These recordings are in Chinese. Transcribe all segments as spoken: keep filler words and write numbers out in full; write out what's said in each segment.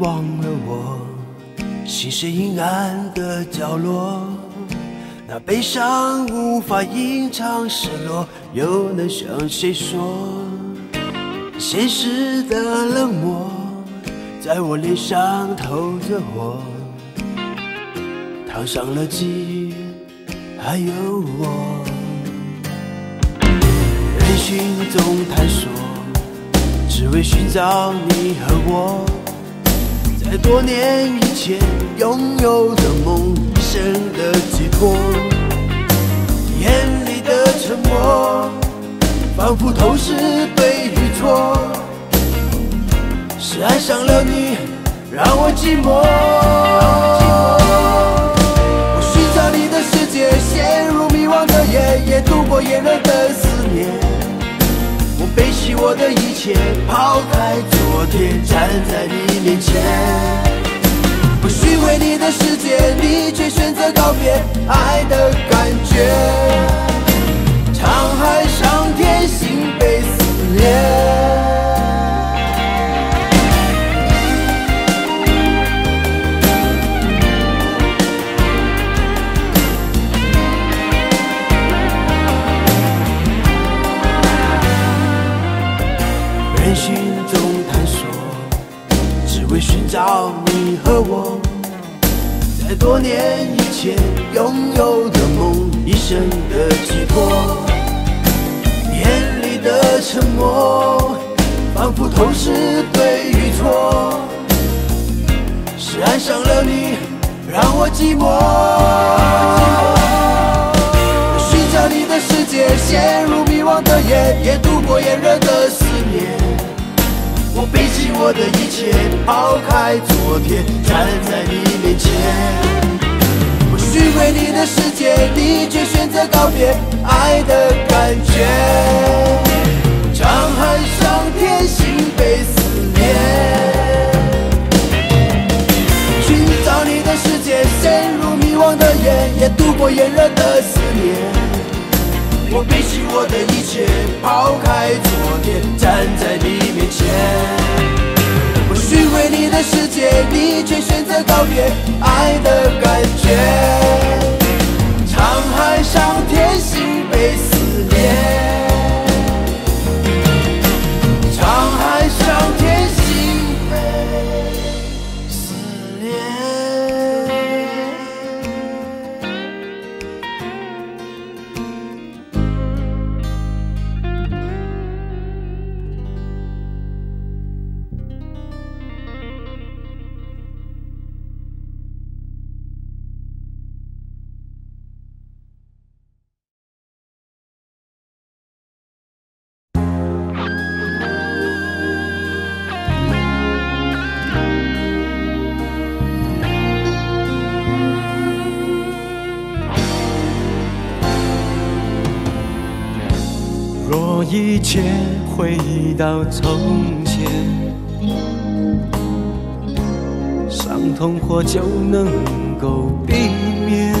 忘了我，心事阴暗的角落，那悲伤无法隐藏失落，又能向谁说？现实的冷漠在我脸上透着火，烫伤了记忆，还有我。人群中探索，只为寻找你和我。在多年以前拥有的梦，一生的寄托。你眼里的沉默，仿佛透视对与错。是爱上了你，让我寂寞。我寻找你的世界，陷入迷惘的夜，也度过炎热的思念。 我背弃我的一切，抛开昨天，站在你面前。不虚伪你的世界，你却选择告别爱的感觉。沧海桑田，心被撕裂。 人群中探索，只为寻找你和我。在多年以前拥有的梦，一生的寄托。你眼里的沉默，仿佛透视对与错。是爱上了你，让我寂寞。我寻找你的世界，陷入迷惘的夜，也度过炎热的思念。 我背弃我的一切，抛开昨天，站在你面前。我虚伪你的世界，你却选择告别爱的感觉。沧海桑田，心被撕裂。寻找你的世界，陷入迷惘的夜，也度过炎热的思念。 我背弃我的一切，抛开昨天，站在你面前。我虚伪你的世界，你却选择告别爱的感觉。沧海桑田，心被撕裂。沧海桑田，心被撕裂。 一切回到从前，伤痛或就能够避免。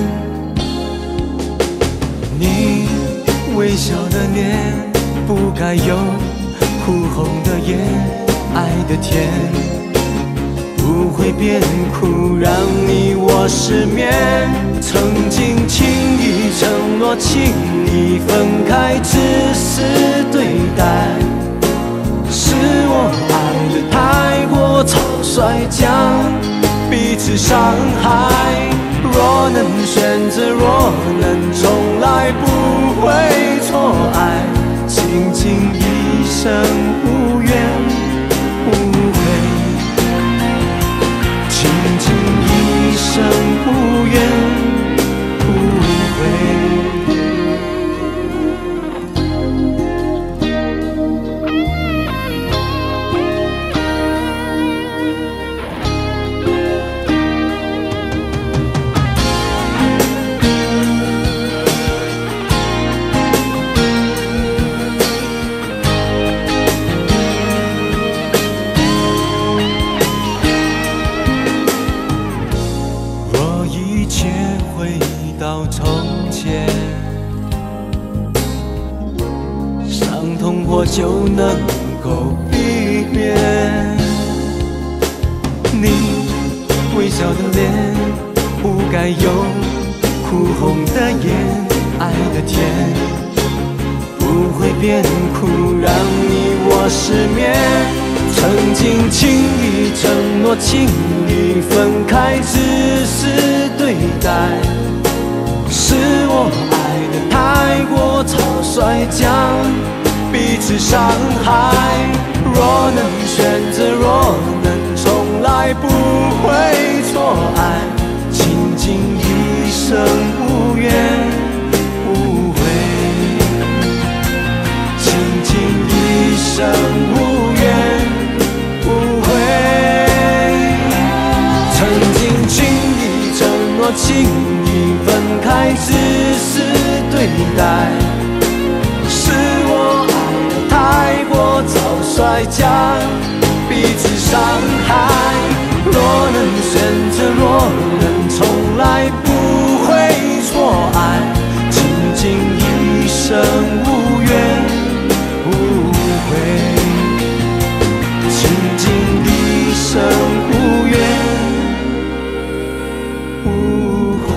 你微笑的脸，不该有哭红的眼，爱的甜不会变苦，让你我失眠。曾经轻易承诺，轻易分开，只是。 对待是我爱得太过草率，将彼此伤害。若能选择，若能重来，不会错爱，倾尽一生无怨无悔，倾尽一生无怨。 我就能够避免你微笑的脸，不该有哭红的眼。爱的甜不会变苦，让你我失眠。曾经轻易承诺，轻易分开，只是对待，是我爱的太过草率，将彼此伤害。若能选择，若能重来，不会错爱，倾尽一生无怨无悔，倾尽一生无怨无悔。曾经轻易承诺，轻易分开，只是对待。 再将彼此伤害，若能选择，若能重来，不会错爱，倾尽一生无怨无悔，倾尽一生无怨无悔。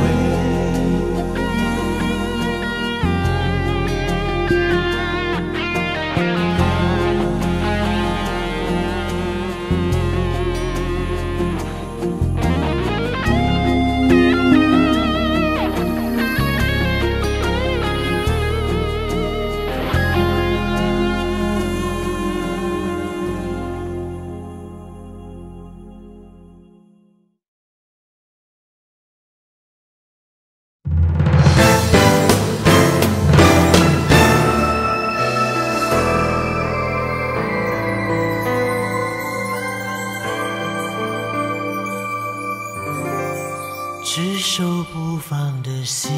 执手不放的心，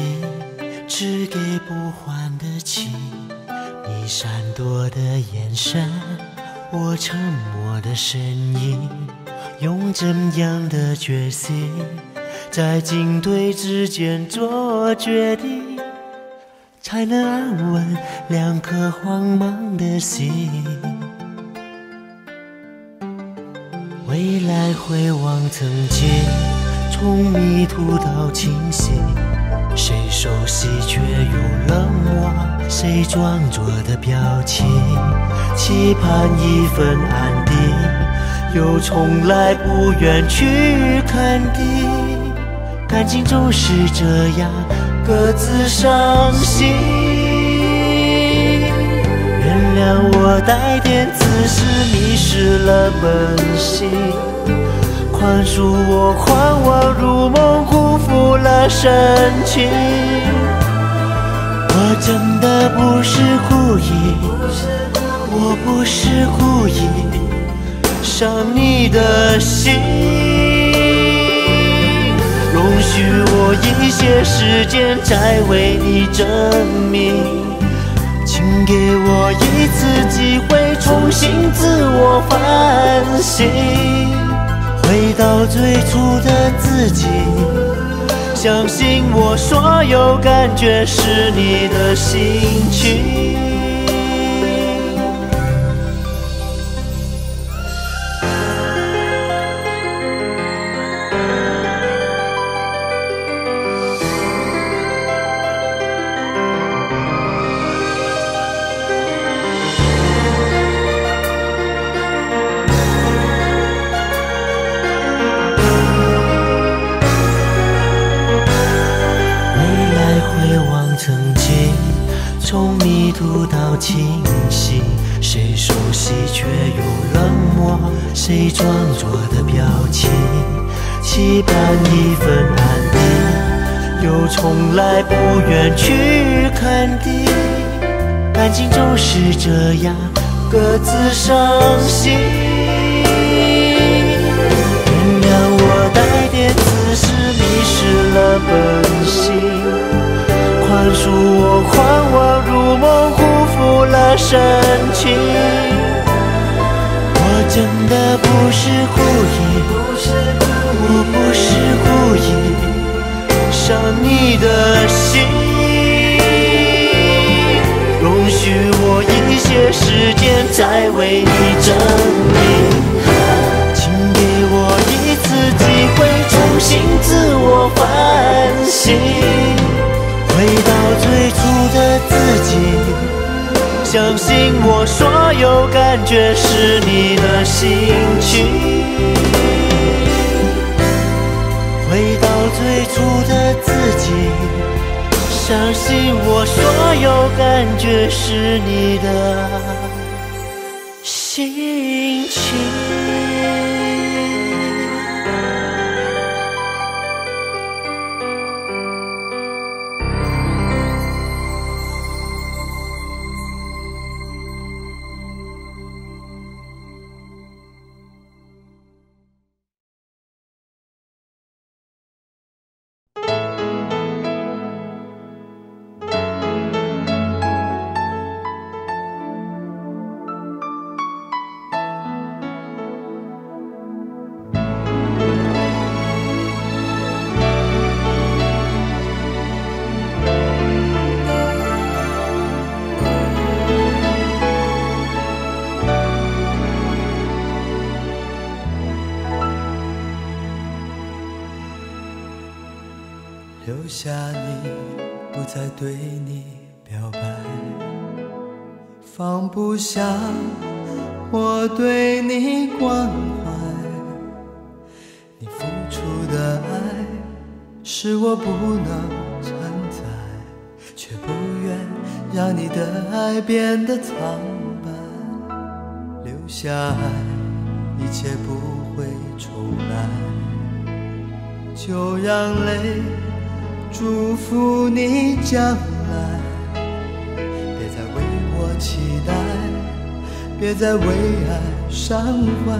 只给不还的情。你闪躲的眼神，我沉默的身影。用怎样的决心，在进退之间做决定，才能安稳两颗慌忙的心。未来回望曾经。 从迷途到清醒，谁熟悉却又冷漠？谁装作的表情？期盼一份安定，又从来不愿去肯定。感情总是这样，各自伤心。原谅我带点自私，迷失了本性。 宽恕我，狂妄如梦，辜负了深情。我真的不是故意，我不是故意伤你的心。容许我一些时间，再为你证明。请给我一次机会，重新自我反省。 回到最初的自己，相信我，所有感觉是你的心情。 谁装作的表情，期盼一份安定，又从来不愿去肯定。感情总是这样，各自伤心。原谅我带点自私，迷失了本性。宽恕我狂妄如梦，辜负了深情。 真的不是故意，我不是故意伤你的心。容许我一些时间，再为你证明。请给我一次机会。我所有感觉是你的心情，回到最初的自己，相信我所有感觉是你的心情。 留下你，不再对你表白，放不下我对你关怀。你付出的爱是我不能承载，却不愿让你的爱变得苍白。留下爱，一切不会重来，就让泪。 祝福你将来，别再为我期待，别再为爱伤怀，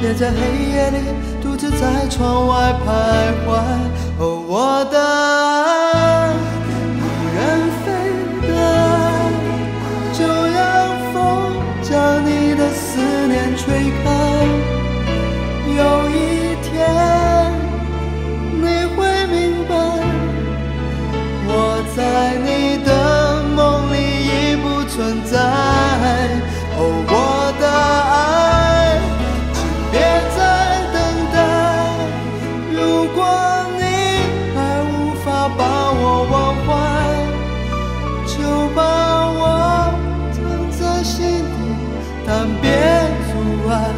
别在黑夜里独自在窗外徘徊。哦，我的爱不愿飞的，就让风将你的思念吹开。有一天，你会明白。 我在你的梦里已不存在，哦，我的爱，请别再等待。如果你还无法把我忘怀，就把我藏在心底，但别阻碍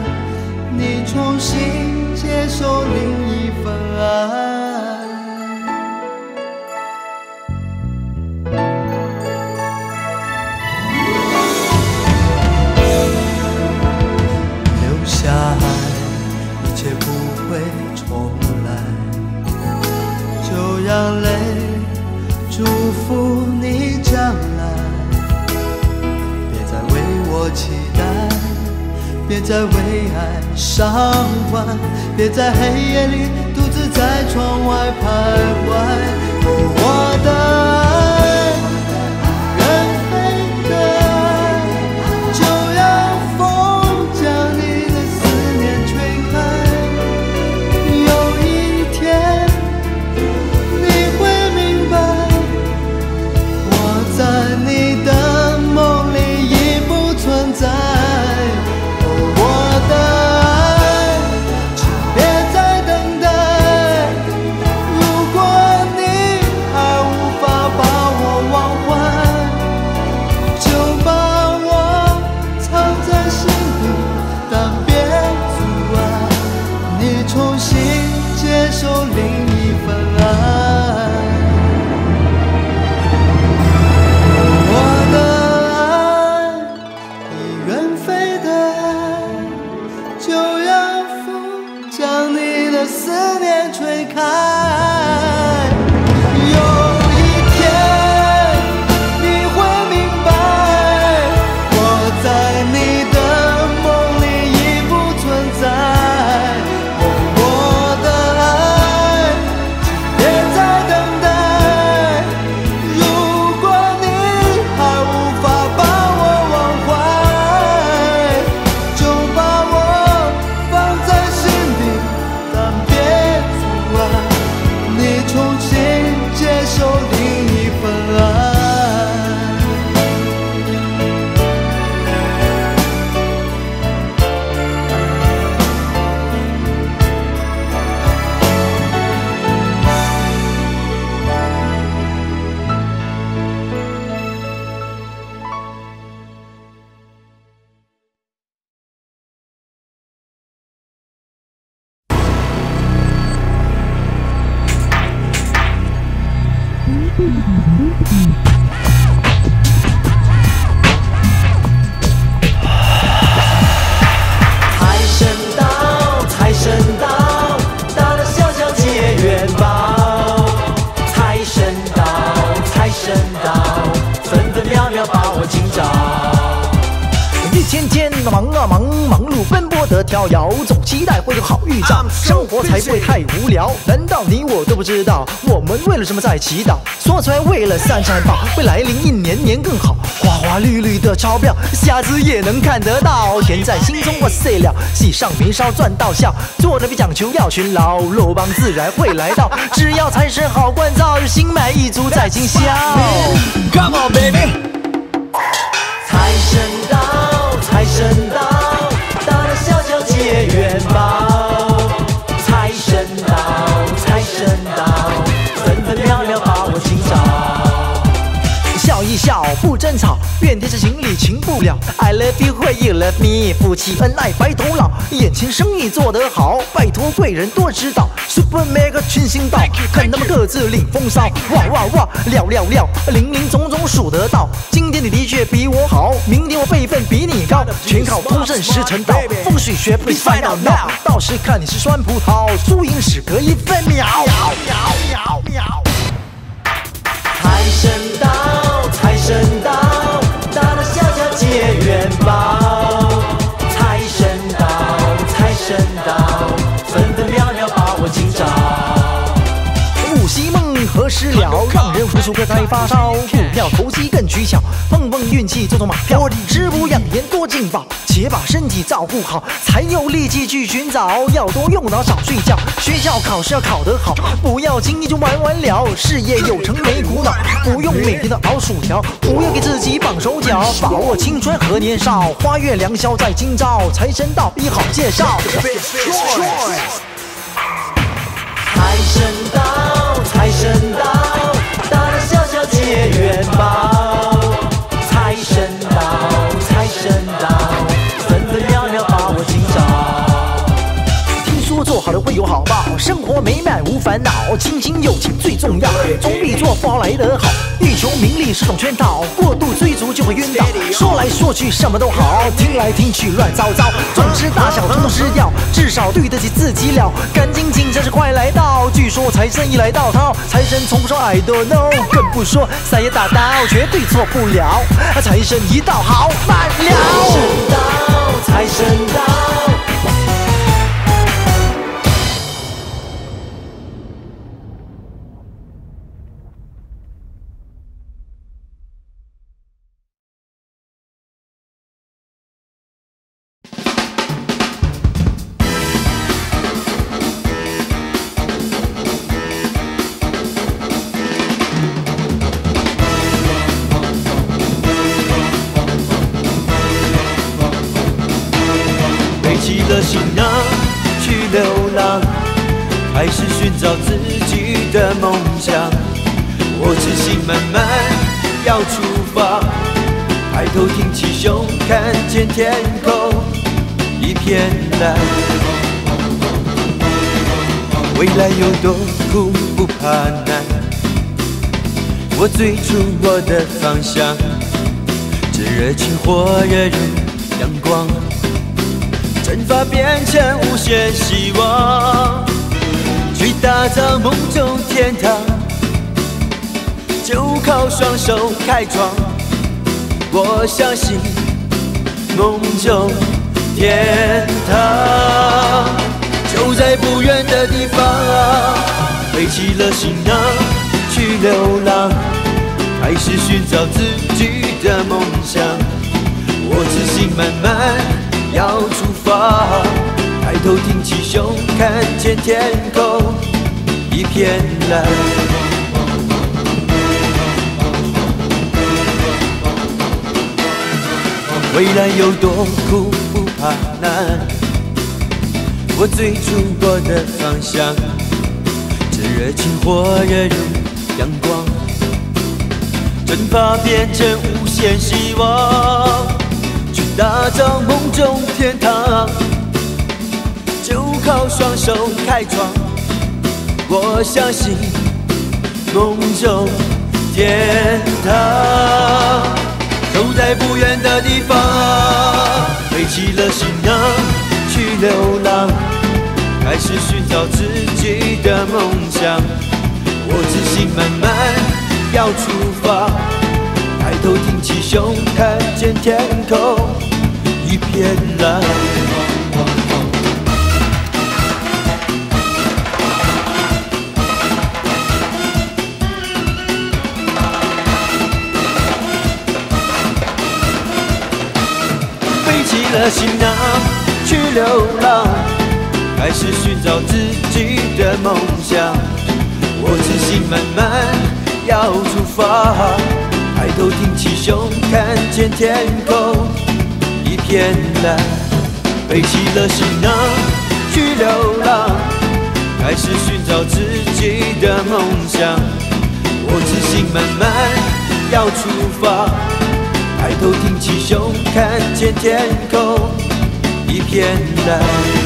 你重新接受另一份爱。 让泪祝福你将来，别再为我期待，别再为爱伤怀，别在黑夜里独自在窗外徘徊。哦，我的爱，愿飞的，就让风将你的思念吹开。有一天。 把天天忙啊忙，忙碌奔波得跳摇，总期待会有好预兆，生活才不会太无聊。难道你我都不知道，我们为了什么在祈祷？说出来为了三餐饱，未来零一年年更好。花花绿绿的钞票，瞎子也能看得到，甜在心中我碎了，喜上眉梢赚到笑。做人别讲求要勤劳，肉棒自然会来到。只要财神好关照，心满意足在今宵。Come on baby。 财神到，财神到，大大小小皆元宝。财神到，财神到，分分秒秒把我寻找。笑一笑，不争吵，愿天下情侣情不了。I love you, why you love me， 夫妻恩爱白头老，眼前生意做得好，拜托贵人多指导。 Super mega 群星到，看他们各自领风骚。哇哇哇，料料料，零零总总数得到。今天你的确比我好，明天我辈分比你高，全靠通胜时辰到。风水学 please find out now， 到时看你是酸葡萄，输赢只隔一分秒。财神到，财神到，大大小小皆元宝。财神到，财神到，分分秒秒把。 我今朝不惜梦何时了？让人无数个才发烧。股票投机更取巧，碰碰运气做做马票。知不养颜多进宝，且把身体照顾好，才有力气去寻找。要多用脑少睡觉，学校考试要考得好，不要轻易就玩完了。事业有成没苦恼，不用每天的熬薯条，不要给自己绑手脚，把握青春和年少。花月良宵在今朝，财神到一好介绍。 财神到，财神到，大大小小皆元宝。财神到，财神到，分分秒秒把我寻找。听说做好了会有好报，生活美满无烦恼，亲情友情最重要，总比做不好来得好。欲求名利是种圈套，过度追逐就会晕倒。说来说去什么都好，听来听去乱糟糟。总之大小通吃药，至少对得起自己了。赶紧请假是快来到。 据说财神一来到掏，财神从不说 I don't know， 更不说三爷大刀，绝对错不了。财神一到好卖了。财神到，天空一片蓝，未来有多苦不怕难。我追逐我的方向，这热情火热如阳光，蒸发变成无限希望，去打造梦中天堂，就靠双手开创。我相信。 梦中天堂，就在不远的地方。背起了行囊，去流浪，开始寻找自己的梦想。我自信满满，要出发。抬头挺起胸，看见天空一片蓝。 未来有多苦不怕难，我追逐我的方向，这热情火热如阳光，蒸发变成无限希望，去打造梦中天堂，就靠双手开创，我相信梦中天堂。 走在不远的地方，背起了行囊，去流浪，开始寻找自己的梦想。我自信满满，要出发，抬头挺起胸，看见天空一欺骗人。背起了行囊去流浪，开始寻找自己的梦想。我自信满满要出发。 抬头挺起胸，看见天空一片蓝。背起了行囊去流浪，开始寻找自己的梦想。我自信满满要出发，抬头挺起胸，看见天空一片蓝。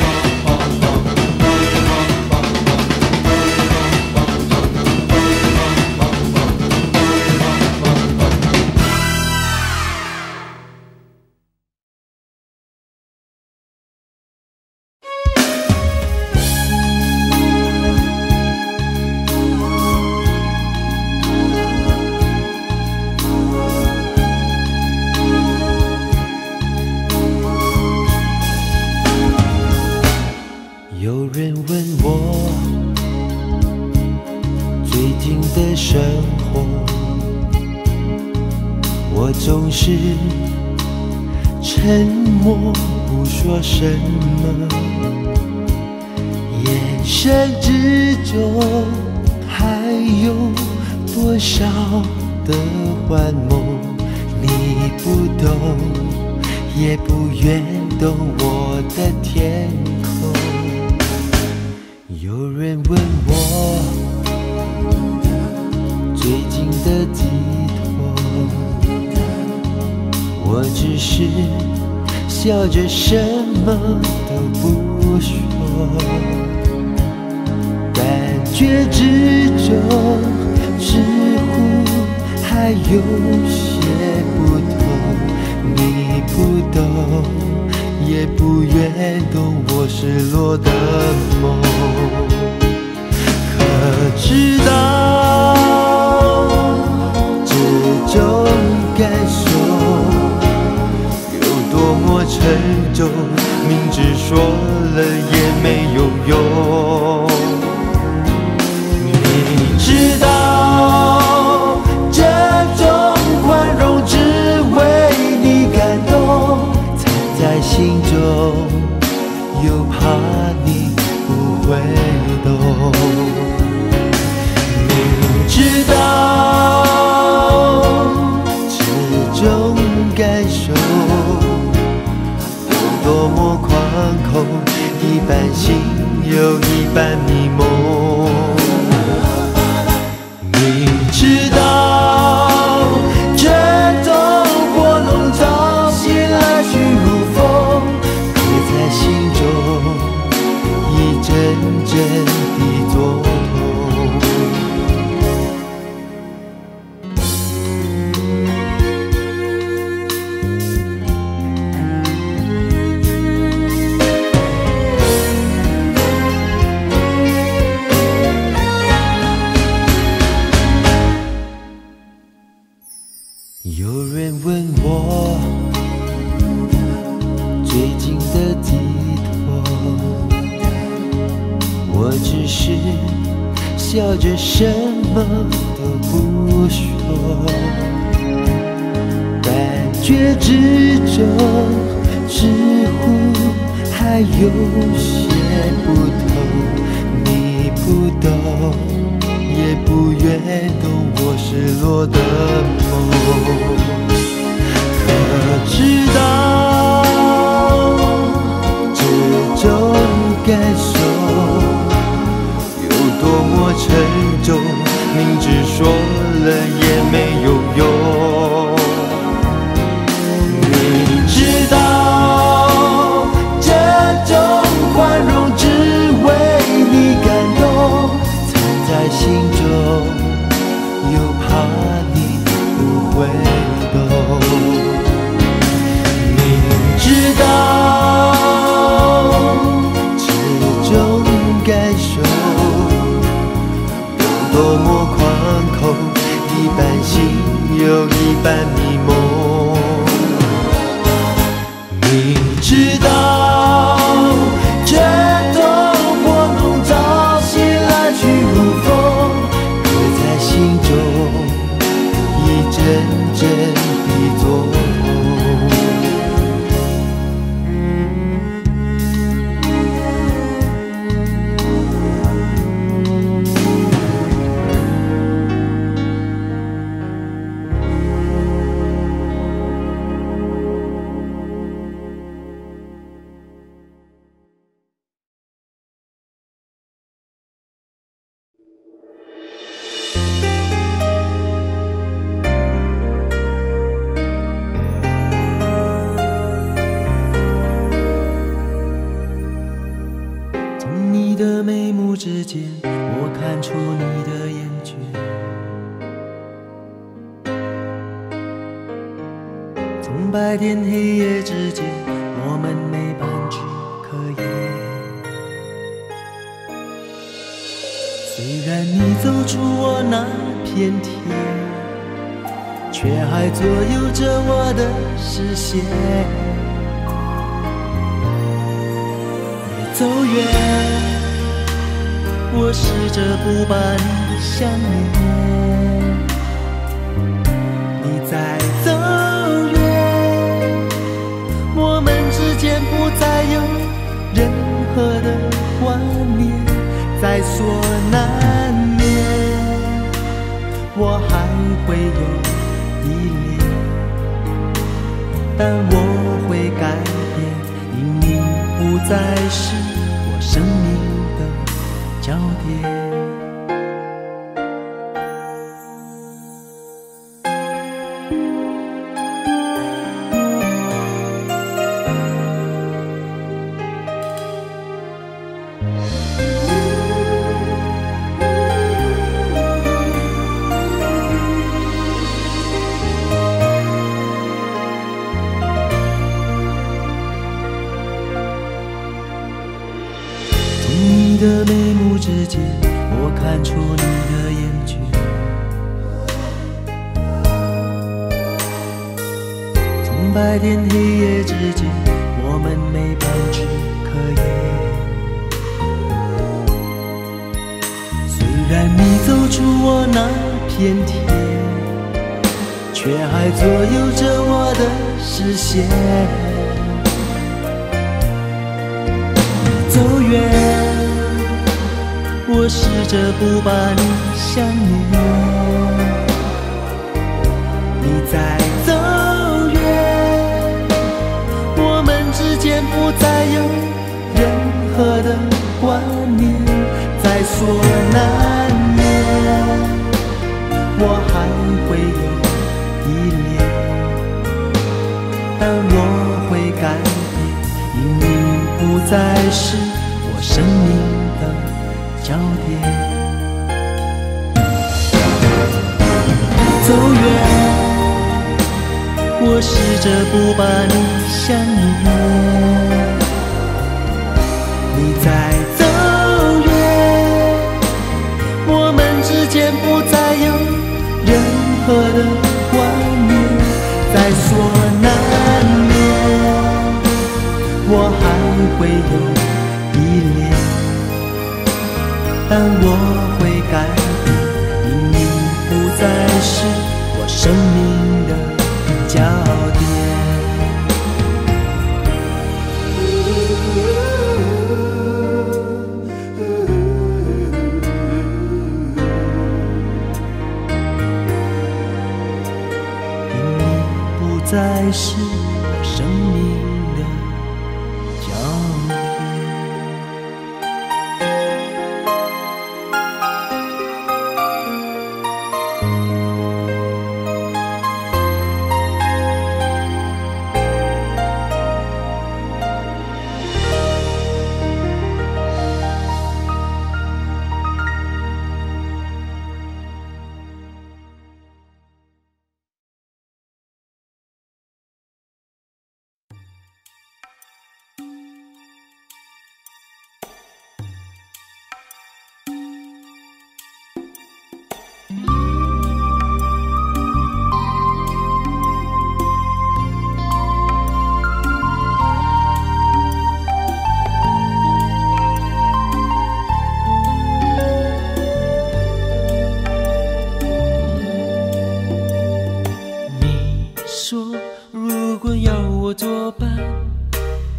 知道这透过笼罩袭来去如风，刻在心中一阵阵的作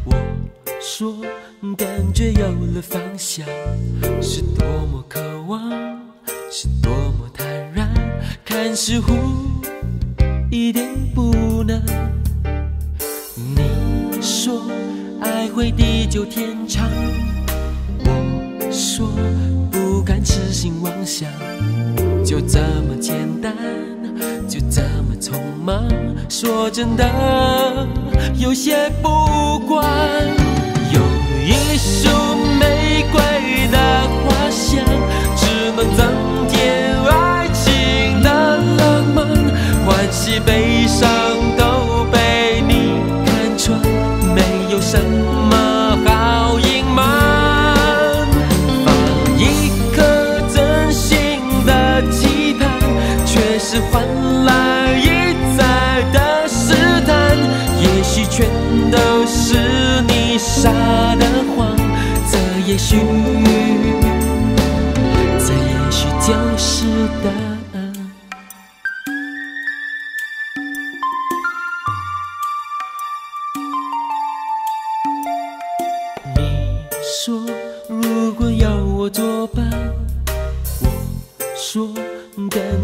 我说，感觉有了方向，是多么渴望，是多么坦然，看似乎一点不难。你说爱会地久天长，我说不敢痴心妄想，就这么简单，就这么匆忙。说真的，有些不管。有一束玫瑰的花香，只能增添爱情的浪漫。欢喜悲伤都被你看穿，没有什么好隐瞒。放一颗真心的期盼，却是换来一再的试探。也许全都是你撒的谎，这也许，这也许就是答案。你说如果有我作伴，我说感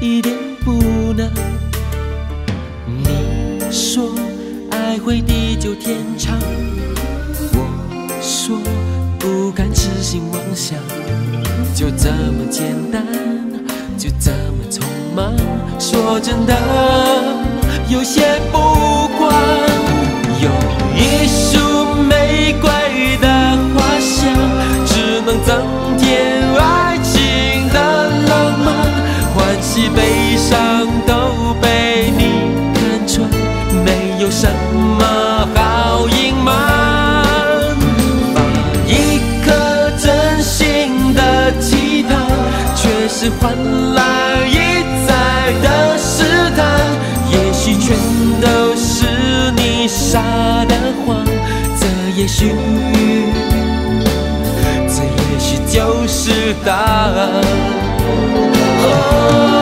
一点不难。你说爱会地久天长，我说不敢痴心妄想，就这么简单，就这么匆忙。说真的，有些不管。有一束玫瑰的花香，只能增添爱情的浪漫。欢喜悲伤都被你看穿，没有什么好隐瞒。放一颗真心的期盼，却是换来一再的试探。也许全都是你撒的谎，这也许，这也许就是答案。Oh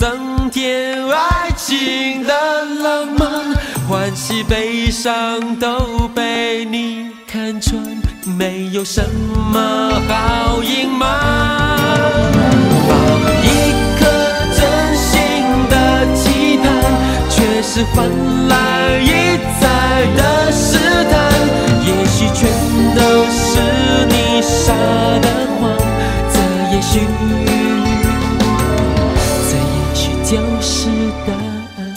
增添爱情的浪漫，欢喜悲伤都被你看穿，没有什么好隐瞒。放一颗真心的期盼，却是换来一再的试探。也许全都是你撒的谎，这也许，就是答案。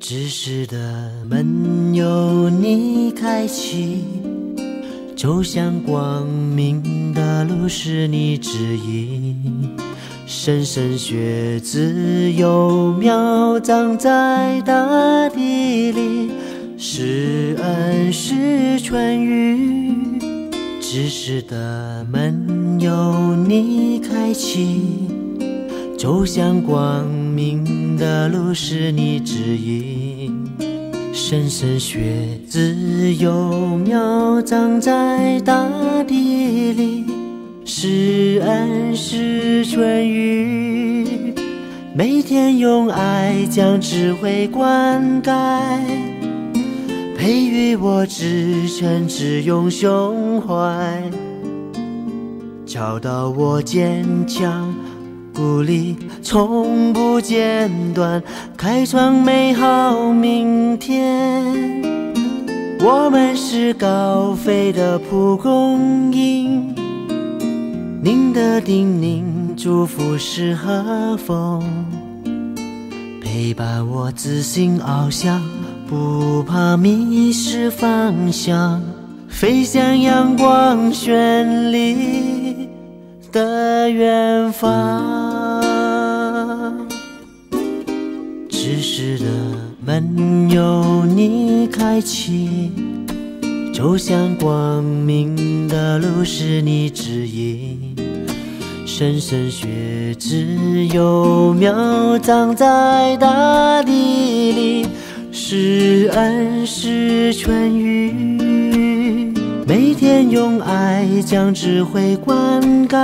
知识的门由你开启，走向光明的路是你指引。莘莘学子有苗长在大地里，是恩是春雨。知识的门由你开启，走向光明的路是你指引。莘莘学子幼苗长在大地里，是恩是春雨。每天用爱将智慧灌溉，培育我至诚至勇胸怀，教导我坚强鼓里从不间断，开创美好明天。我们是高飞的蒲公英，您的叮咛祝福是和风，陪伴我自信翱翔，不怕迷失方向，飞向阳光绚丽的远方。知识的门由你开启，走向光明的路是你指引。莘莘学子有苗长在大地里，是恩是泉雨，每天用爱将智慧灌溉，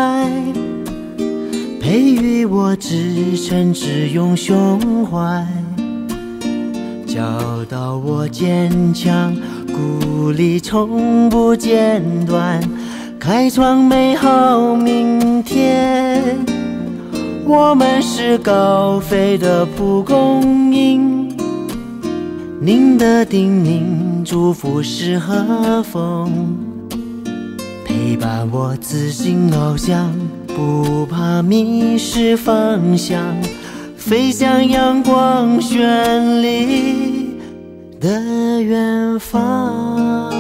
培育我至诚至勇胸怀，教导我坚强，鼓励从不间断，开创美好明天。我们是高飞的蒲公英，您的叮咛祝福是和风，陪伴我自信翱翔，不怕迷失方向，飞向阳光绚丽的远方。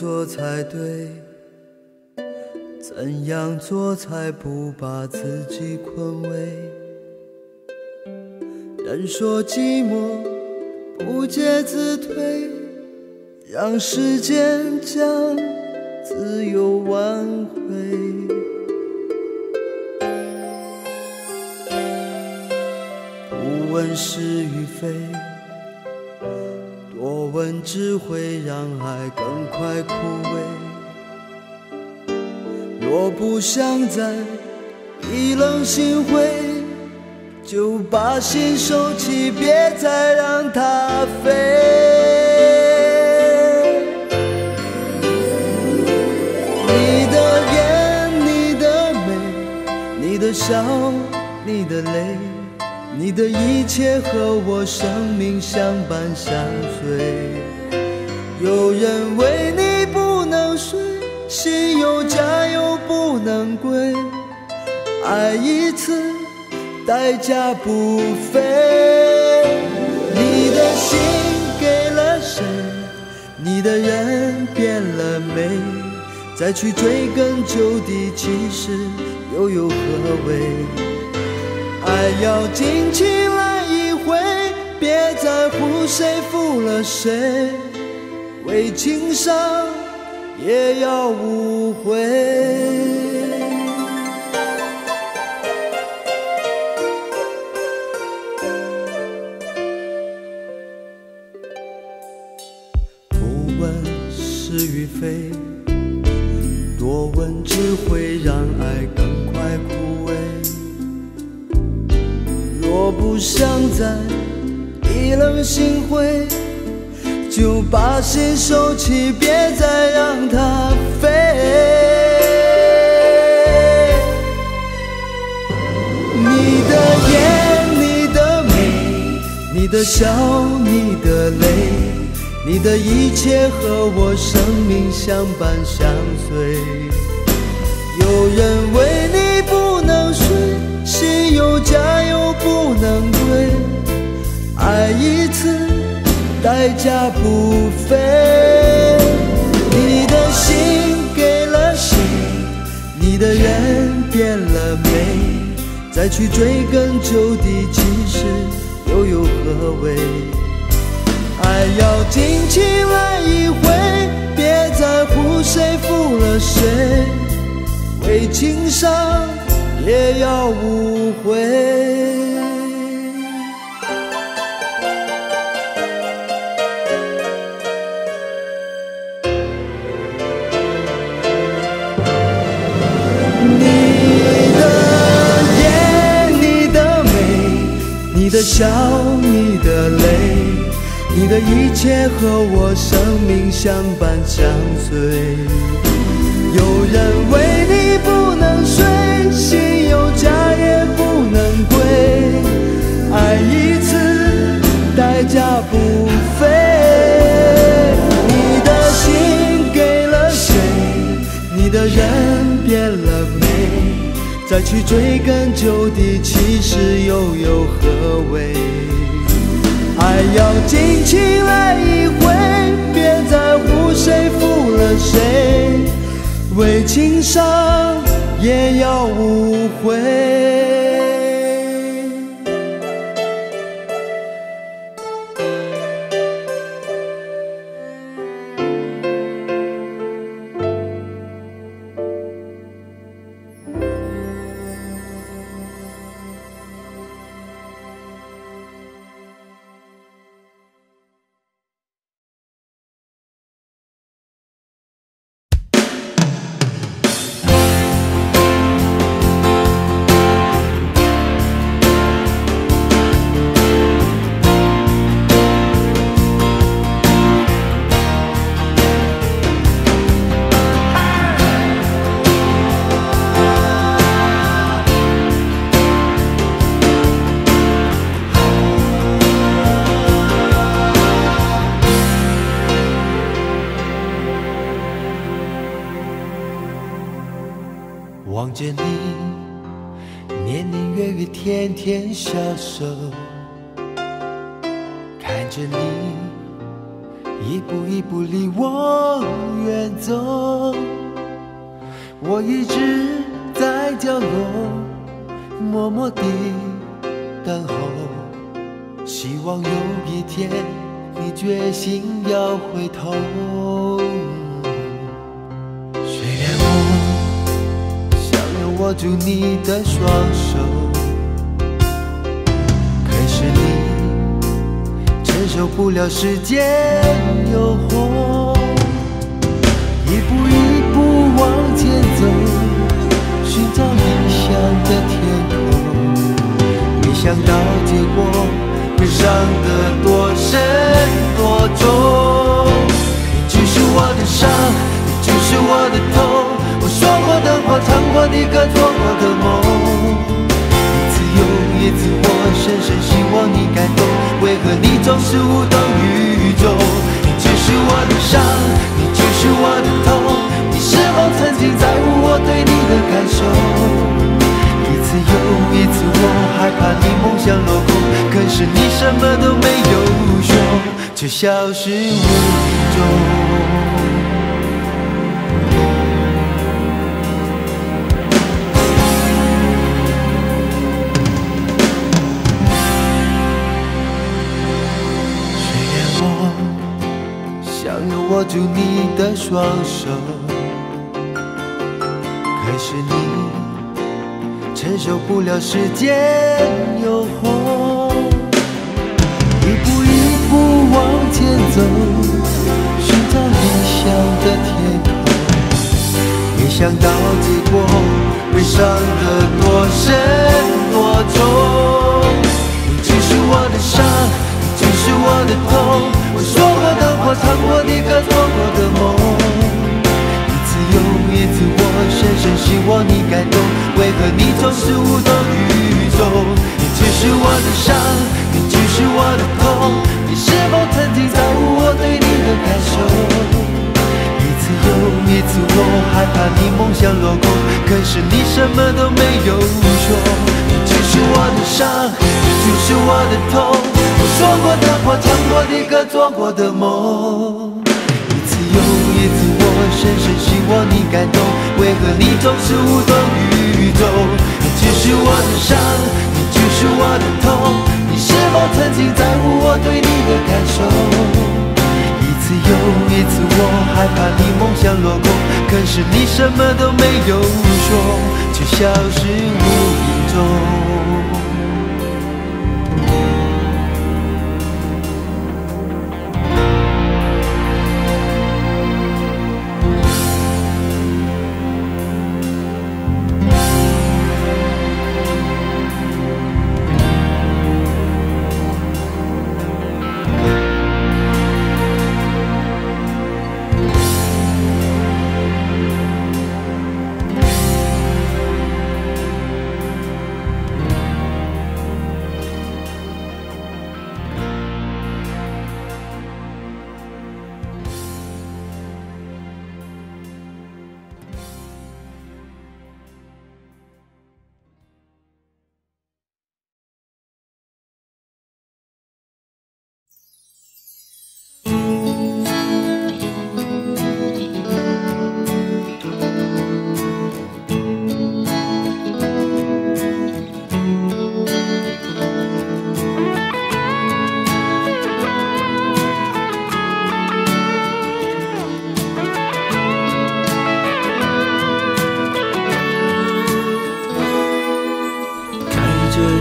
做才对，怎样做才不把自己困为？人说寂寞不竭自退，让时间将自由挽回。不问是与非，多问只会让爱更快枯萎。若不想再意冷心灰，就把心收起，别再让它飞。你的眼，你的美，你的笑，你的泪，你的一切和我生命相伴相随。有人为你不能睡，心有家又不能归，爱一次代价不菲。你的心给了谁？你的人变了没？再去追根究底，其实又有何为？爱要尽情来一回，别在乎谁负了谁，为情伤也要无悔。不问是与非，多问只会让爱更快枯萎。我不想再意冷心灰，就把心收起，别再让它飞。你的眼，你的美，你的笑，你的泪，你的一切和我生命相伴相随。有人为你不能睡，心有家又不能归，爱一次代价不菲。你的心给了谁？你的人变了没？再去追根究底，其实又有何为？爱要尽情来一回，别在乎谁负了谁，为情伤也要无悔。笑你的泪，你的一切和我生命相伴相随。有人为你不能睡，心有家也不能归，爱一次代价不菲。你的心给了谁？你的人变了没？ 再去追根究底，其实又有何为？爱要尽情来一回，别在乎谁负了谁，为情伤也要无悔。 望着你，年年月月，天天消瘦；看着你，一步一步离我远走。我一直在角落默默地等候，希望有一天你决心要回头。 握住你的双手，可是你承受不了时间诱惑，一步一步往前走，寻找理想的天空。没想到结果会伤得多深多重。你就是我的伤，你就是我的痛。 我说过的话，唱过的歌，做过的梦，一次又一次，我深深希望你感动。为何你总是无动于衷？你就是我的伤，你就是我的痛。你是否曾经在乎我对你的感受？一次又一次，我害怕你梦想落空，可是你什么都没有说，却消失无踪。 握住你的双手，可是你承受不了时间诱惑，一步一步往前走，寻找理想的天空。没想到结果会伤得多深多重。你只是我的伤，你只是我的痛。我说过的话，唱过的歌，做过的梦，一次又一次，我深深希望你感动。为何你总是无动于衷？你只是我的伤，你只是我的痛。你是否曾经在乎我对你的感受？一次又一次，我害怕你梦想落空，可是你什么都没有说。你只是我的伤，你只是我的痛。 我说过的话，唱过的歌，做过的梦，一次又一次，我深深希望你感动。为何你总是无动于衷？你只是我的伤，你只是我的痛。你是否曾经在乎我对你的感受？一次又一次，我害怕你梦想落空，可是你什么都没有说，却消失无影踪。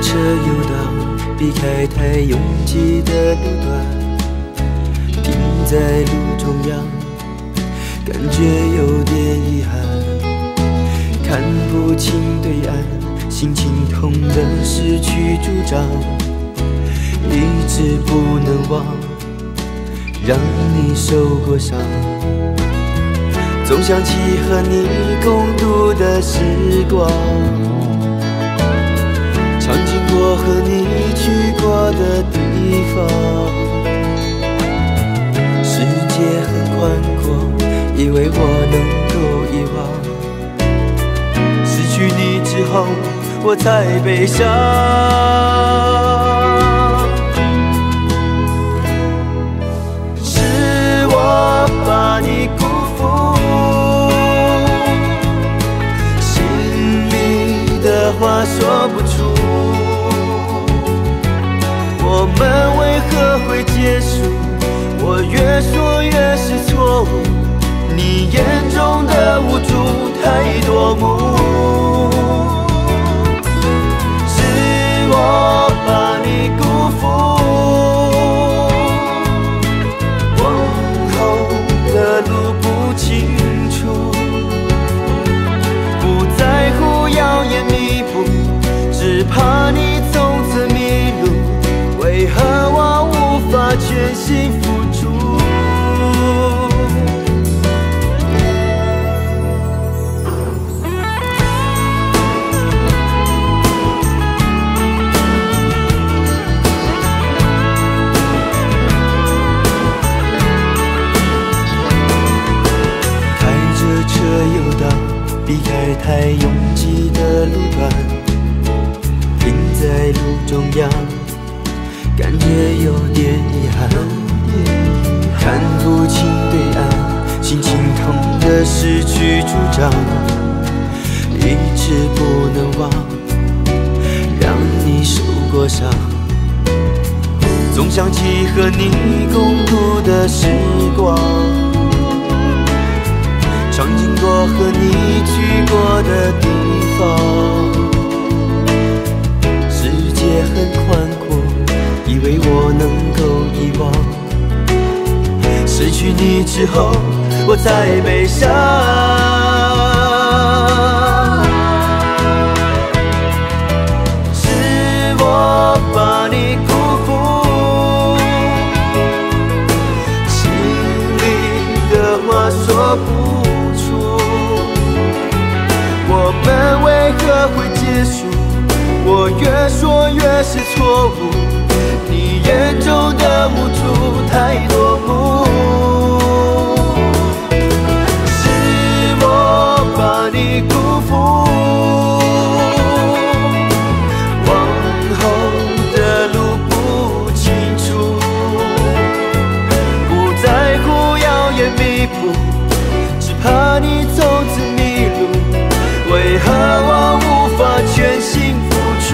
车游荡，避开太拥挤的路段，停在路中央，感觉有点遗憾，看不清对岸，心情痛得失去主张，一直不能忘，让你受过伤。 总想起和你共度的时光，常经过和你去过的地方。世界很宽阔，以为我能够遗忘，失去你之后，我才悲伤。是我把你辜负。 话说不出，我们为何会结束？我越说越是错误，你眼中的无助太夺目。是我把你辜负，往后的路不清楚，不在乎谣言弥补。 只怕你从此迷路，为何我无法全心付出？开着车游荡，避开太拥挤的路段。 在路中央，感觉有点遗憾，看不清对岸，心情痛得失去主张，一直不能忘，让你受过伤。总想起和你共度的时光，常经过和你去过的地方。 也很宽阔，以为我能够遗忘，失去你之后，我才悲伤。是我把你辜负，心里的话说不出，我们为何会结束？ 我越说越是错误，你眼中的无助太夺目。是我把你辜负，往后的路不清楚，不在乎谣言弥补，只怕你从此迷路，为何我无法全心付出？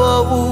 我无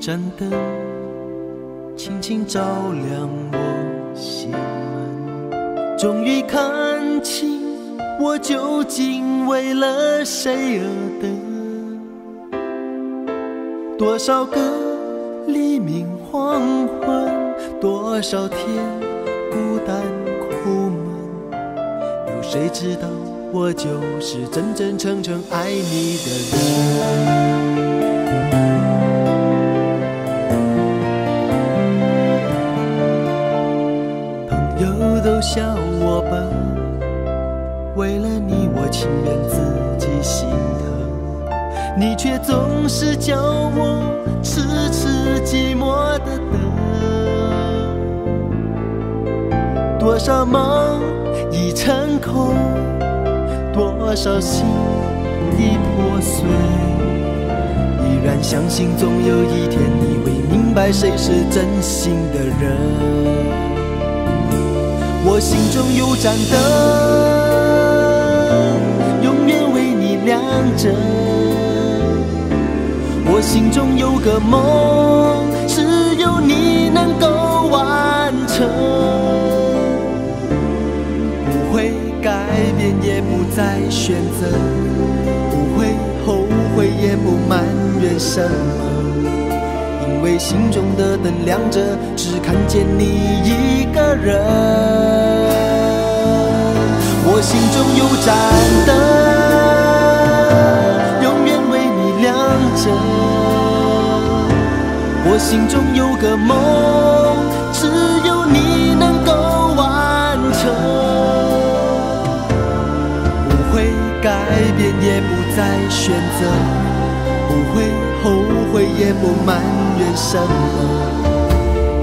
盏灯，轻轻照亮我心门。终于看清我究竟为了谁而等。多少个黎明黄昏，多少天孤单苦闷，有谁知道我就是真真正正爱你的人？ 笑我笨，为了你我情愿自己心疼，你却总是叫我痴痴寂寞的等。多少梦已成空，多少心已破碎，依然相信总有一天你会明白谁是真心的人。 我心中有盏灯，永远为你亮着。我心中有个梦，只有你能够完成。不会改变，也不再选择，不会后悔，也不埋怨什么，因为心中的灯亮着，只看见你一个人。 我心中有盏灯，永远为你亮着。我心中有个梦，只有你能够完成。不会改变，也不再选择，不会后悔，也不埋怨什么，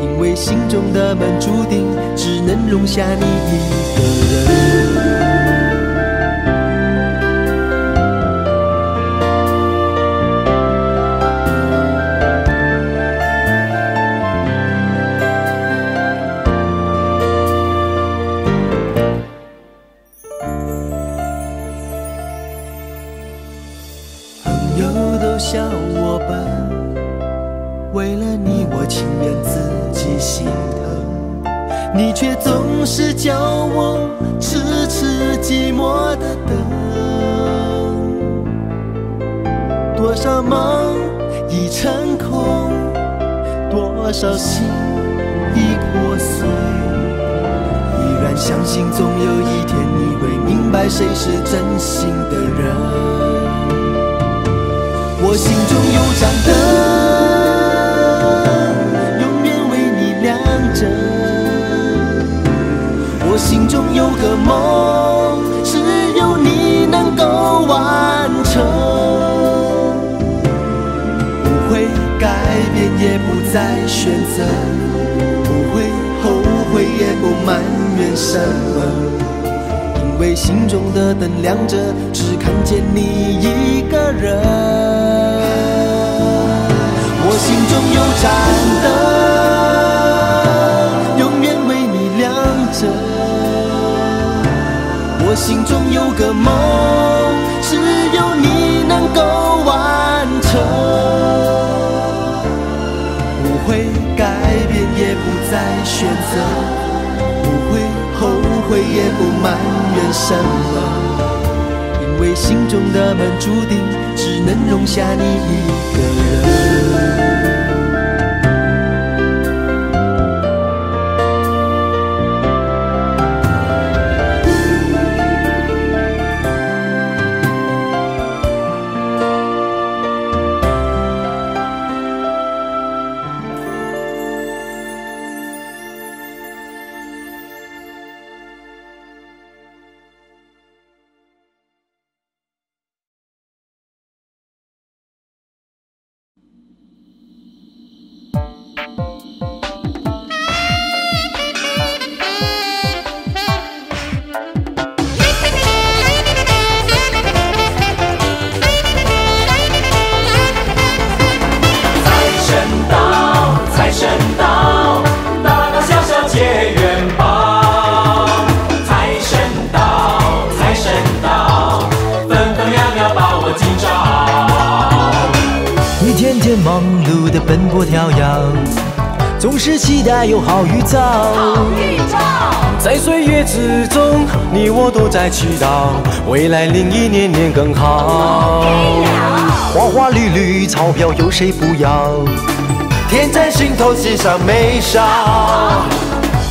因为心中的门注定只能容下你一个人。 多少心已破碎，依然相信总有一天你会明白谁是真心的人。我心中有盏灯，永远为你亮着。我心中有个梦，只有你能够完成。 也不再选择，不会后悔，也不埋怨什么，因为心中的灯亮着，只看见你一个人。我心中有盏灯，永远为你亮着。我心中有个梦，只有你能够完成。 也不再选择，不会后悔，也不埋怨什么，因为心中的门注定只能容下你一个人。忙碌的奔波跳跃，总是期待有好预兆。在岁月之中，你我都在祈祷，未来零一年年更好。花花绿绿钞票有谁不要？天真心头喜上眉梢。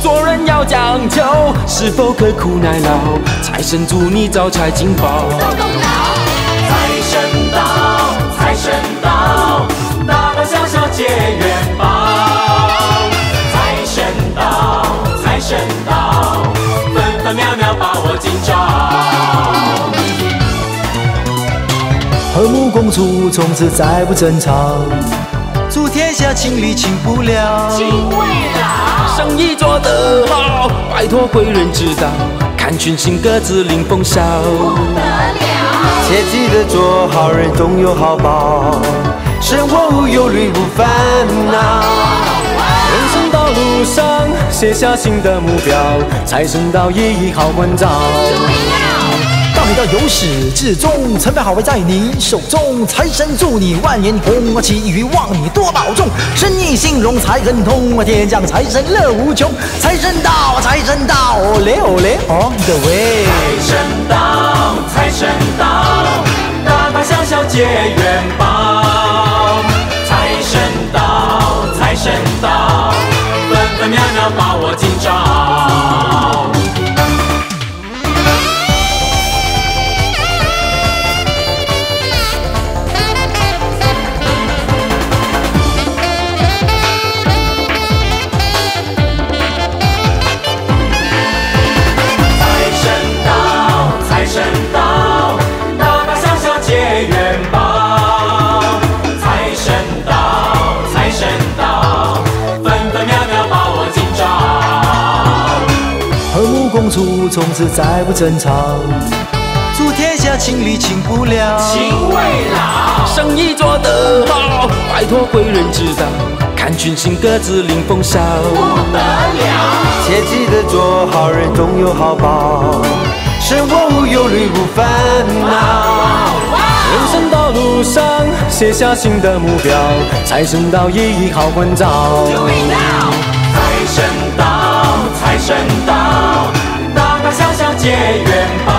做人要讲究，是否刻苦耐劳？财神祝你招财进宝。财神到，财神到，大大小小皆元宝。 神道，分分秒秒把我紧照。和睦共处，从此再不争吵。祝天下情侣情不了，情未老。生意做得好，拜托贵人指导。看群星各自领风骚，不得了。切记得做好人，总有好报。生活无忧虑，无烦恼。 人生道路上，写下新的目标，财神到也一好关照。到你到由始至终，成败好坏在你手中。财神祝你万年红，我祈雨望你多保重，生意兴隆财亨通，天降财神乐无穷。财神到，财神到，嘞哦嘞哦的喂。财神到，财神到，大大小小皆元宝。财神到。 财神到，分分秒秒把我紧照。 共处，从此再不争吵。祝天下情侣情不了，情未老。生意做得好，拜托贵人指导。看群星各自领风骚，不得了。切记得做好人，总有好报。生活无忧虑，无烦恼。人生道路上，写下新的目标。财神到，也一好关照。财神到，财神到。 大大小小皆元宝，